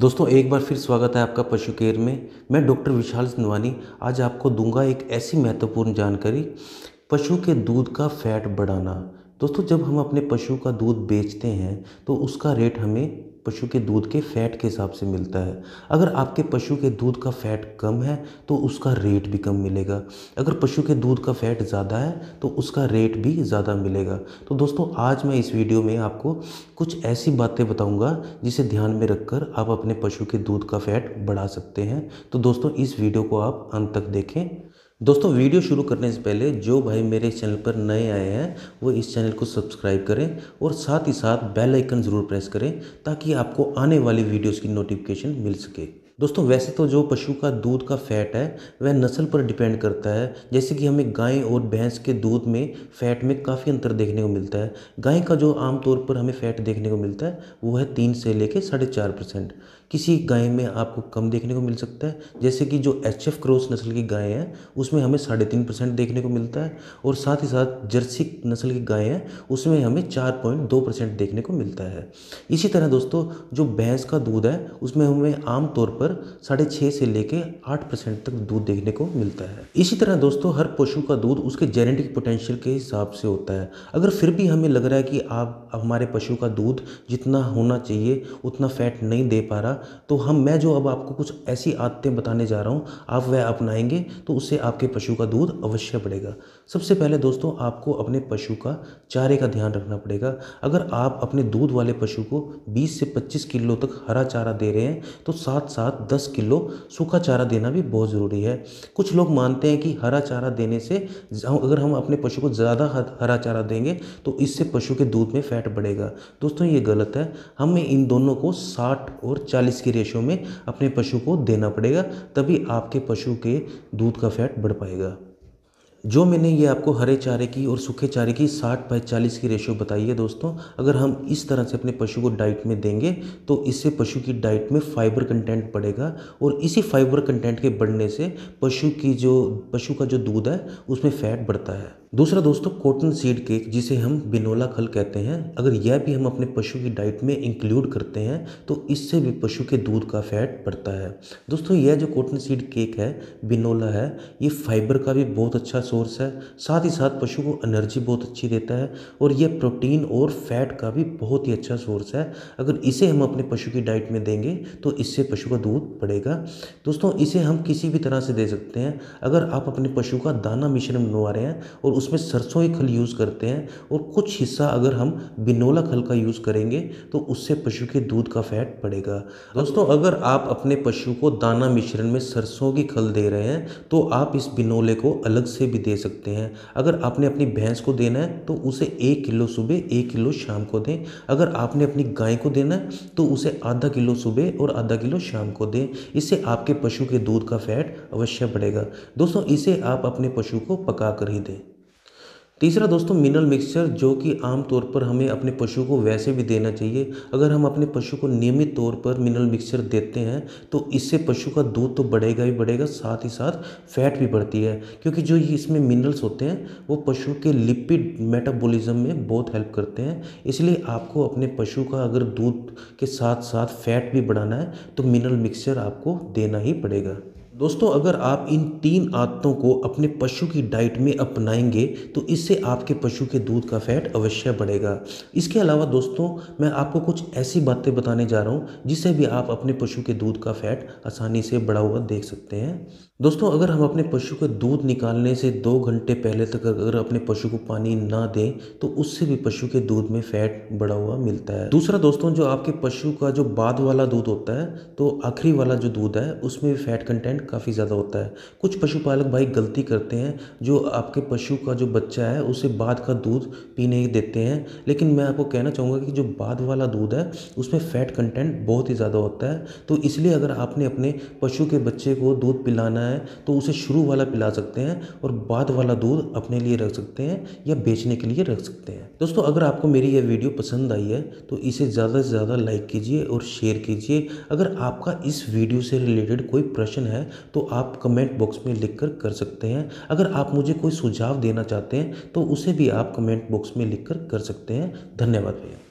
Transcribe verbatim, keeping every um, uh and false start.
दोस्तों एक बार फिर स्वागत है आपका पशु केयर में। मैं डॉक्टर विशाल जिंदवानी आज आपको दूंगा एक ऐसी महत्वपूर्ण जानकारी, पशु के दूध का फैट बढ़ाना। दोस्तों जब हम अपने पशु का दूध बेचते हैं तो उसका रेट हमें पशु के दूध के फैट के हिसाब से मिलता है। अगर आपके पशु के दूध का फैट कम है तो उसका रेट भी कम मिलेगा, अगर पशु के दूध का फैट ज़्यादा है तो उसका रेट भी ज़्यादा मिलेगा। तो दोस्तों आज मैं इस वीडियो में आपको कुछ ऐसी बातें बताऊंगा जिसे ध्यान में रखकर आप अपने पशु के दूध का फैट बढ़ा सकते हैं। तो दोस्तों इस वीडियो को आप अंत तक देखें। दोस्तों वीडियो शुरू करने से पहले जो भाई मेरे चैनल पर नए आए हैं वो इस चैनल को सब्सक्राइब करें और साथ ही साथ बेल आइकन ज़रूर प्रेस करें ताकि आपको आने वाली वीडियोस की नोटिफिकेशन मिल सके। दोस्तों वैसे तो जो पशु का दूध का फैट है वह नस्ल पर डिपेंड करता है, जैसे कि हमें गाय और भैंस के दूध में फ़ैट में काफ़ी अंतर देखने को मिलता है। गाय का जो आमतौर पर हमें फ़ैट देखने को मिलता है वो है तीन से लेके साढ़े चार परसेंट, किसी गाय में आपको कम देखने को मिल सकता है, जैसे कि जो एच एफ क्रोस नस्ल की गाय है उसमें हमें साढ़े तीन परसेंट देखने को मिलता है और साथ ही साथ जर्सी नस्ल की गाय है उसमें हमें चार पॉइंट दो परसेंट देखने को मिलता है। इसी तरह दोस्तों जो भैंस का दूध है उसमें हमें आमतौर पर साढ़े छः से लेके आठ परसेंट तक दूध देखने को मिलता है। इसी तरह दोस्तों हर पशु का दूध उसके जेनेटिक पोटेंशियल के हिसाब से होता है। अगर फिर भी हमें लग रहा है कि आप हमारे पशु का दूध जितना होना चाहिए उतना फैट नहीं दे पा रहा, तो हम मैं जो अब आपको कुछ ऐसी आदतें बताने जा रहा हूँ, आप वह अपनाएंगे तो उससे आपके पशु का दूध अवश्य बढ़ेगा। सबसे पहले दोस्तों आपको अपने पशु का चारे का ध्यान रखना पड़ेगा। अगर आप अपने दूध वाले पशु को बीस से पच्चीस किलो तक हरा चारा दे रहे हैं तो साथ साथ दस किलो सूखा चारा देना भी बहुत ज़रूरी है। कुछ लोग मानते हैं कि हरा चारा देने से, अगर हम अपने पशु को ज़्यादा हरा चारा देंगे तो इससे पशु के दूध में फैट बढ़ेगा। दोस्तों ये गलत है, हमें इन दोनों को साठ और चालीस की रेशियो में अपने पशु को देना पड़ेगा, तभी आपके पशु के दूध का फैट बढ़ पाएगा। जो मैंने ये आपको हरे चारे की और सूखे चारे की साठ बाई चालीस की रेशियो बताई है दोस्तों, अगर हम इस तरह से अपने पशु को डाइट में देंगे तो इससे पशु की डाइट में फाइबर कंटेंट बढ़ेगा और इसी फाइबर कंटेंट के बढ़ने से पशु की जो पशु का जो दूध है उसमें फैट बढ़ता है। दूसरा दोस्तों कॉटन सीड केक, जिसे हम बिनोला खल कहते हैं, अगर यह भी हम अपने पशु की डाइट में इंक्लूड करते हैं तो इससे भी पशु के दूध का फैट बढ़ता है। दोस्तों यह जो कॉटन सीड केक है, बिनोला है, ये फाइबर का भी बहुत अच्छा सोर्स है, साथ ही साथ पशु को एनर्जी बहुत अच्छी देता है और यह प्रोटीन और फैट का भी बहुत ही अच्छा सोर्स है। अगर इसे हम अपने पशु की डाइट में देंगे तो इससे पशु का दूध बढ़ेगा। दोस्तों इसे हम किसी भी तरह से दे सकते हैं। अगर आप अपने पशु का दाना मिश्रण बनवा रहे हैं और उसमें सरसों की खल यूज़ करते हैं और कुछ हिस्सा अगर हम बिनोला खल का यूज़ करेंगे तो उससे पशु के दूध का फैट बढ़ेगा। दोस्तों अगर आप अपने पशु को दाना मिश्रण में सरसों की खल दे रहे हैं तो आप इस बिनोले को अलग से भी दे सकते हैं। अगर आपने अपनी भैंस को देना है तो उसे एक किलो सुबह एक किलो शाम को दें। अगर आपने अपनी गाय को देना है तो उसे आधा किलो सुबह और आधा किलो शाम को दें। इससे आपके पशु के दूध का फैट अवश्य बढ़ेगा। दोस्तों इसे आप अपने पशु को पका कर ही दें। तीसरा दोस्तों मिनरल मिक्सचर, जो कि आमतौर पर हमें अपने पशु को वैसे भी देना चाहिए। अगर हम अपने पशु को नियमित तौर पर मिनरल मिक्सचर देते हैं तो इससे पशु का दूध तो बढ़ेगा ही बढ़ेगा, साथ ही साथ फैट भी बढ़ती है, क्योंकि जो ये इसमें मिनरल्स होते हैं वो पशु के लिपिड मेटाबॉलिज्म में बहुत हेल्प करते हैं। इसलिए आपको अपने पशु का अगर दूध के साथ साथ फैट भी बढ़ाना है तो मिनरल मिक्सचर आपको देना ही पड़ेगा। दोस्तों अगर आप इन तीन आदतों को अपने पशु की डाइट में अपनाएंगे तो इससे आपके पशु के दूध का फैट अवश्य बढ़ेगा। इसके अलावा दोस्तों मैं आपको कुछ ऐसी बातें बताने जा रहा हूँ जिससे भी आप अपने पशु के दूध का फैट आसानी से बढ़ा हुआ देख सकते हैं। दोस्तों अगर हम अपने पशु के दूध निकालने से दो घंटे पहले तक अगर अपने पशु को पानी ना दें तो उससे भी पशु के दूध में फैट बढ़ा हुआ मिलता है। दूसरा दोस्तों जो आपके पशु का जो बाद वाला दूध होता है, तो आखिरी वाला जो दूध है, उसमें भी फैट कंटेंट काफ़ी ज़्यादा होता है। कुछ पशुपालक भाई गलती करते हैं, जो आपके पशु का जो बच्चा है उसे बाद का दूध पीने देते हैं, लेकिन मैं आपको कहना चाहूँगा कि जो बाद वाला दूध है उसमें फैट कंटेंट बहुत ही ज़्यादा होता है। तो इसलिए अगर आपने अपने पशु के बच्चे को दूध पिलाना है तो उसे शुरू वाला पिला सकते हैं और बाद वाला दूध अपने लिए रख सकते हैं या बेचने के लिए रख सकते हैं। दोस्तों अगर आपको मेरी यह वीडियो पसंद आई है तो इसे ज़्यादा से ज़्यादा लाइक कीजिए और शेयर कीजिए। अगर आपका इस वीडियो से रिलेटेड कोई प्रश्न है तो आप कमेंट बॉक्स में लिखकर कर सकते हैं। अगर आप मुझे कोई सुझाव देना चाहते हैं तो उसे भी आप कमेंट बॉक्स में लिखकर कर सकते हैं। धन्यवाद भैया।